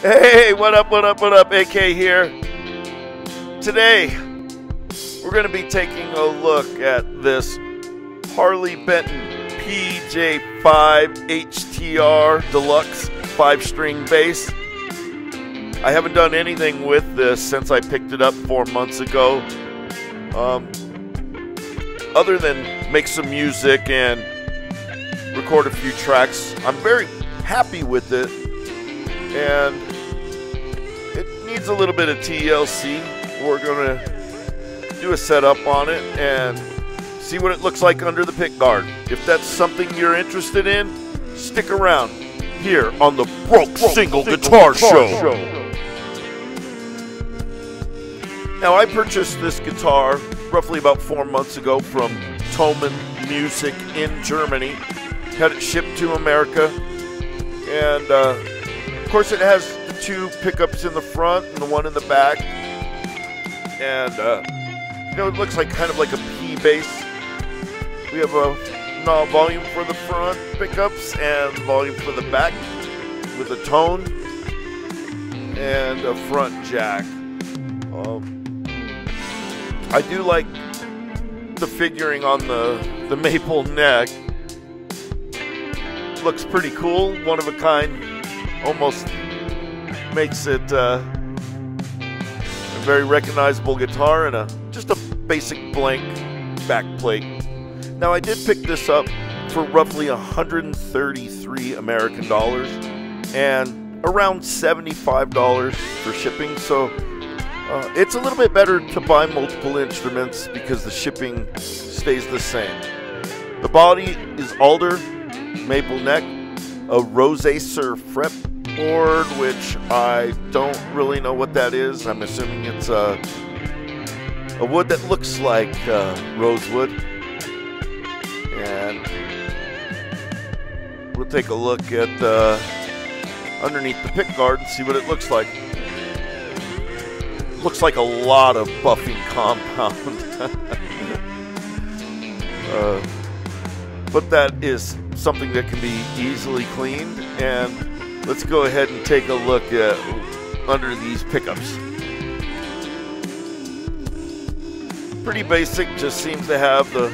Hey, what up, AK here. Today, we're going to be taking a look at this Harley Benton PJ-5 HTR Deluxe 5-string bass. I haven't done anything with this since I picked it up 4 months ago. Other than make some music and record a few tracks. I'm very happy with it, and it needs a little bit of TLC. We're going to do a setup on it and see what it looks like under the pick guard. If that's something you're interested in, stick around here on the Broke Single Guitar Show. Now, I purchased this guitar roughly about 4 months ago from Thomann Music in Germany. Had it shipped to America, and of course it has the two pickups in the front and the one in the back, and you know, it looks like kind of like a P-Bass. We have a volume for the front pickups and volume for the back with a tone and a front jack. I do like the figuring on the maple neck. Looks pretty cool, one of a kind. Almost makes it a very recognizable guitar, and just a basic blank backplate. Now, I did pick this up for roughly $133 American and around $75 for shipping, so it's a little bit better to buy multiple instruments because the shipping stays the same. The body is alder, maple neck, a rosé sur fretboard, which I don't really know what that is. I'm assuming it's a wood that looks like rosewood. And we'll take a look at underneath the pick guard and see what it looks like. Looks like a lot of buffing compound. But that is something that can be easily cleaned. And let's go ahead and take a look at under these pickups. Pretty basic, just seems to have the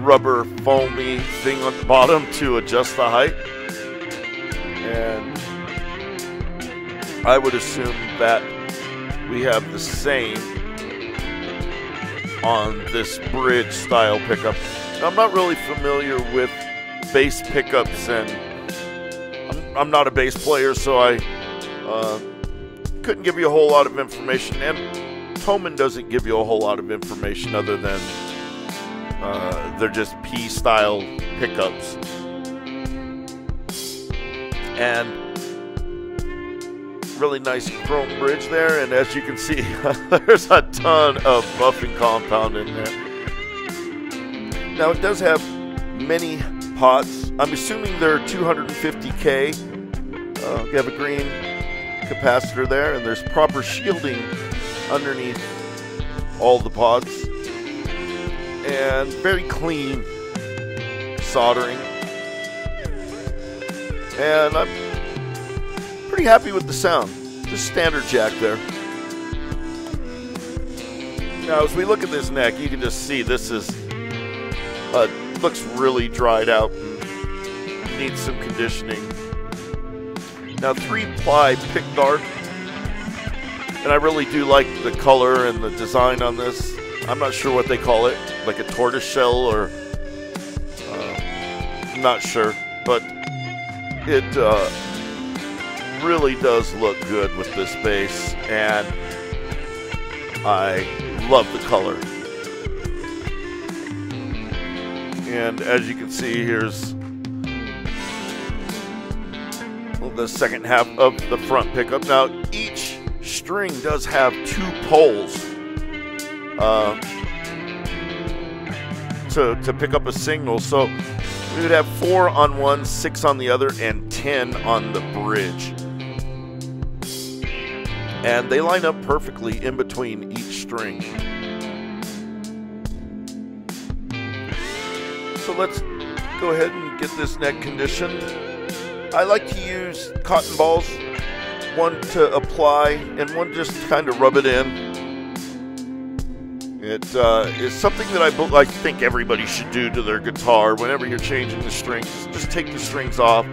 rubber foamy thing on the bottom to adjust the height. And I would assume that we have the same on this bridge style pickup. Now, I'm not really familiar with bass pickups, and I'm not a bass player, so I couldn't give you a whole lot of information, and Thomann doesn't give you a whole lot of information other than they're just P style pickups. And really nice chrome bridge there, and as you can see, there's a ton of buffing compound in there. Now, it does have many pots. I'm assuming they're 250K. You have a green capacitor there, and there's proper shielding underneath all the pots, and very clean soldering. And I'm pretty happy with the sound. Just standard jack there. Now, as we look at this neck, you can just see this is looks really dried out and needs some conditioning. Now, 3-ply pick guard, and I really do like the color and the design on this. I'm not sure what they call it, like a tortoise shell or I'm not sure, but it really does look good with this bass, and I love the color. And as you can see, here's the second half of the front pickup. Now, each string does have 2 poles to pick up a signal, so we would have 4 on one, 6 on the other, and 10 on the bridge. And they line up perfectly in between each string. So let's go ahead and get this neck conditioned. I like to use cotton balls one to apply and one just kind of rub it in. It is something that I think everybody should do to their guitar whenever you're changing the strings. Just take the strings off,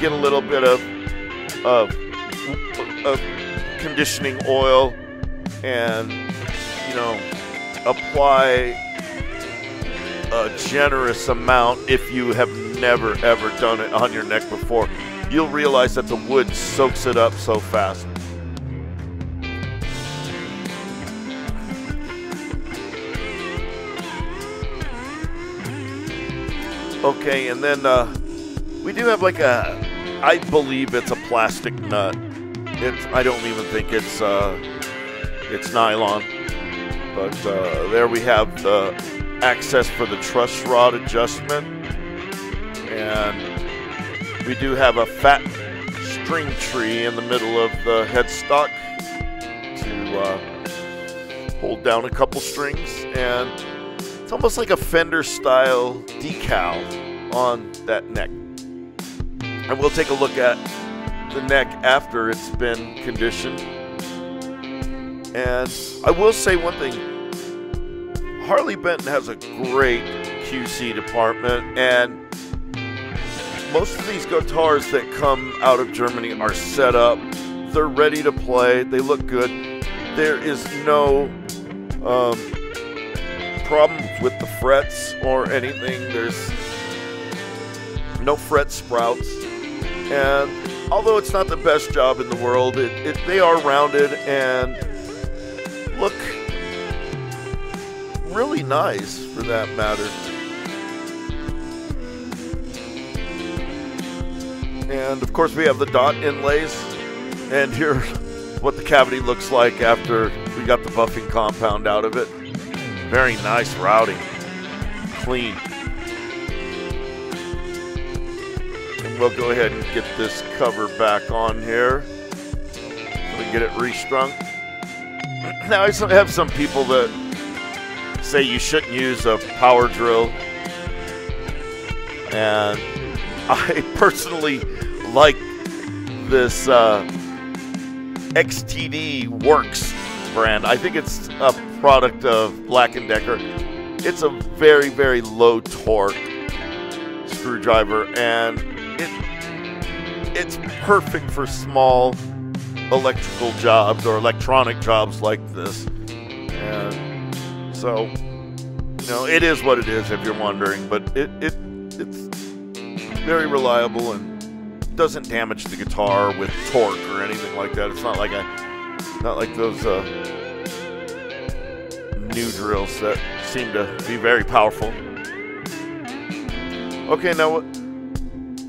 get a little bit of conditioning oil, and you know, apply a generous amount. If you have never ever done it on your neck before, you'll realize that the wood soaks it up so fast. Okay, and then we do have like a, I believe it's a plastic nut. It's, I don't even think it's nylon. But there we have the access for the truss rod adjustment. And we do have a fat string tree in the middle of the headstock to hold down a couple strings. And it's almost like a Fender style decal on that neck. And we'll take a look at the neck after it's been conditioned. And I will say one thing, Harley Benton has a great QC department, and most of these guitars that come out of Germany are set up, they're ready to play, they look good. There is no problems with the frets or anything. There's no fret sprouts, and although it's not the best job in the world, they are rounded and look really nice for that matter. And of course we have the dot inlays, and here's what the cavity looks like after we got the buffing compound out of it. Very nice routing, clean. And we'll go ahead and get this cover back on here. We'll get it restrung. Now I have some people that say you shouldn't use a power drill. And I personally like this XTD Works brand. I think it's a product of Black & Decker. It's a very, very low torque screwdriver, and it's perfect for small electrical jobs or electronic jobs like this. And so, you know, it is what it is if you're wondering, but it's very reliable and doesn't damage the guitar with torque or anything like that. It's not like those new drills that seem to be very powerful. Okay, now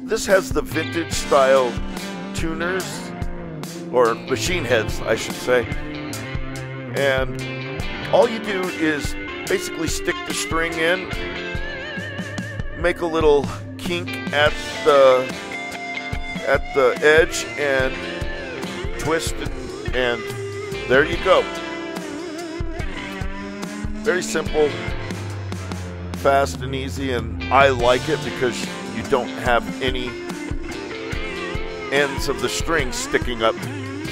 this has the vintage style tuners, or machine heads I should say, and all you do is basically stick the string in, make a little kink at the edge, and twist it, and there you go. Very simple, fast and easy, and I like it because you don't have any ends of the string sticking up.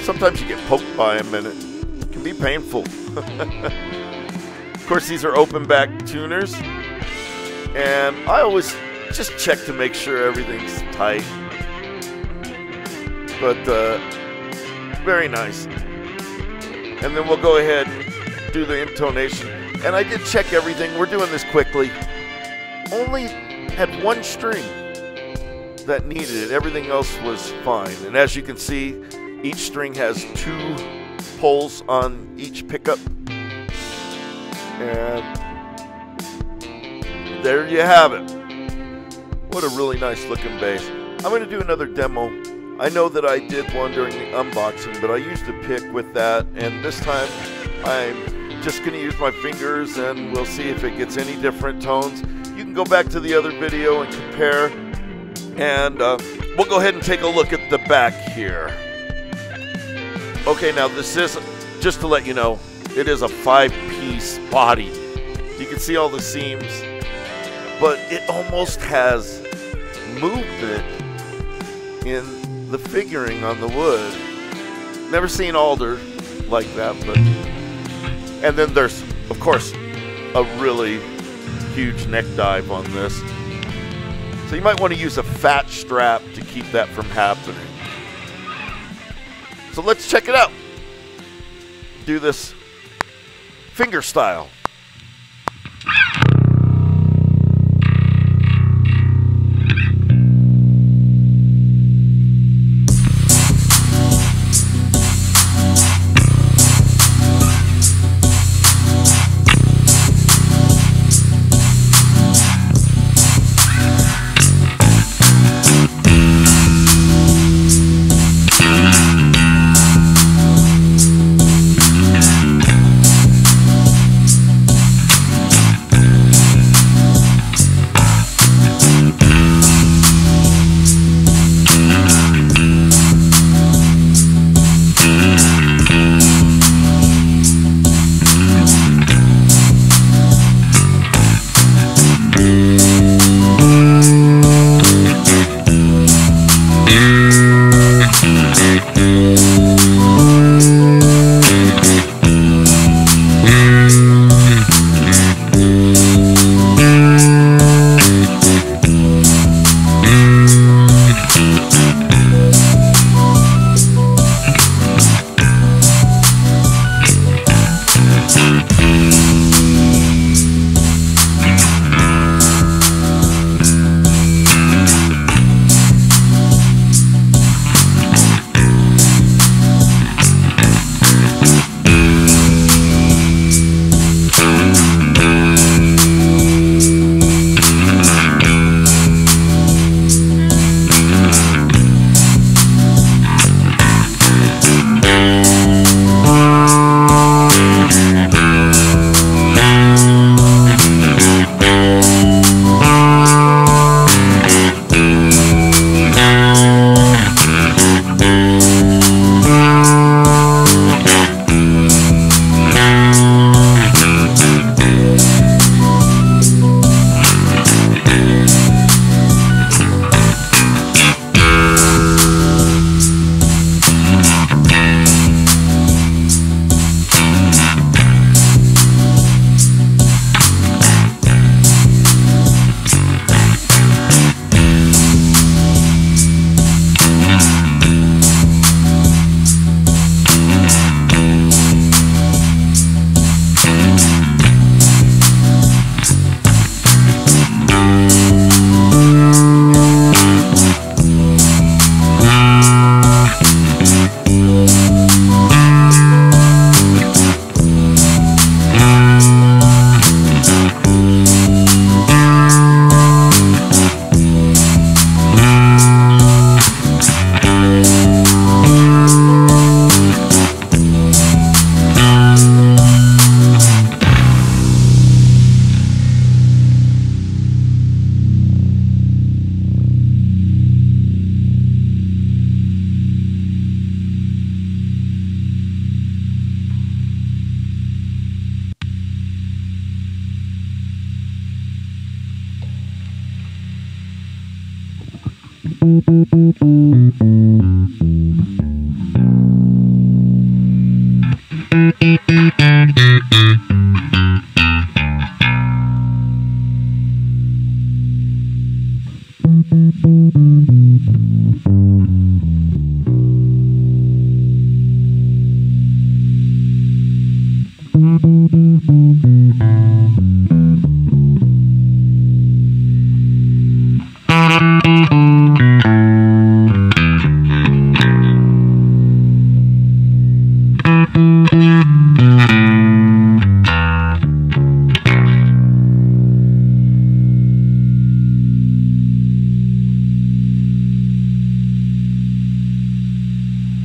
Sometimes you get poked by them and it can be painful. Of course, these are open back tuners, and I always just check to make sure everything's tight, but very nice. And then we'll go ahead and do the intonation. And I did check everything. We're doing this quickly. Only had one string that needed it. Everything else was fine. And as you can see, each string has two pulls on each pickup. And there you have it. What a really nice looking bass. I'm going to do another demo. I know that I did one during the unboxing, but I used a pick with that, and this time I'm just going to use my fingers, and we'll see if it gets any different tones. You can go back to the other video and compare, and we'll go ahead and take a look at the back here. Okay, now this is, just to let you know, it is a 5-piece body. You can see all the seams, but it almost has movement in the figuring on the wood. Never seen alder like that, but. And then there's, of course, a really huge neck dive on this. So you might want to use a fat strap to keep that from happening. So let's check it out. Do this finger style.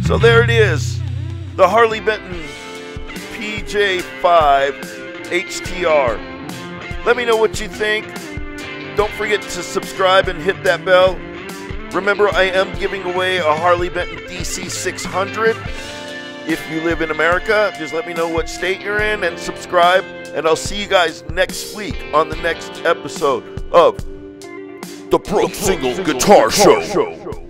So there it is, the Harley Benton PJ-5 HTR. Let me know what you think. Don't forget to subscribe and hit that bell. Remember, I am giving away a Harley Benton DC 600. If you live in America, just let me know what state you're in and subscribe. And I'll see you guys next week on the next episode of The Broke Single Guitar Show.